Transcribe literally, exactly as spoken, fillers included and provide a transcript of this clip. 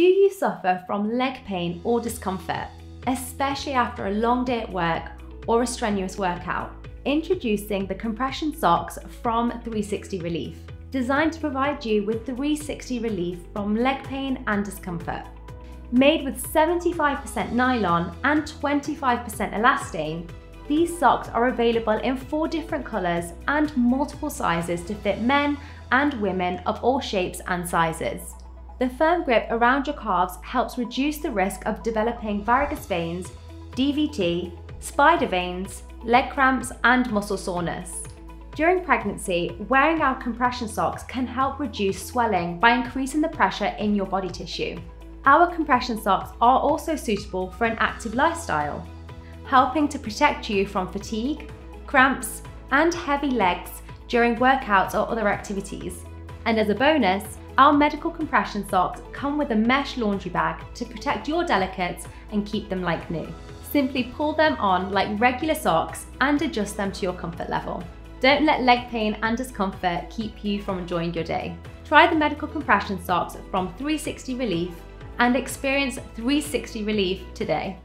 Do you suffer from leg pain or discomfort, especially after a long day at work or a strenuous workout? Introducing the compression socks from three sixty Relief, designed to provide you with three sixty relief from leg pain and discomfort. Made with seventy-five percent nylon and twenty-five percent elastane, these socks are available in four different colors and multiple sizes to fit men and women of all shapes and sizes. The firm grip around your calves helps reduce the risk of developing varicose veins, D V T, spider veins, leg cramps, and muscle soreness. During pregnancy, wearing our compression socks can help reduce swelling by increasing the pressure in your body tissue. Our compression socks are also suitable for an active lifestyle, helping to protect you from fatigue, cramps, and heavy legs during workouts or other activities. And as a bonus, our medical compression socks come with a mesh laundry bag to protect your delicates and keep them like new. Simply pull them on like regular socks and adjust them to your comfort level. Don't let leg pain and discomfort keep you from enjoying your day. Try the medical compression socks from three sixty Relief and experience three sixty Relief today.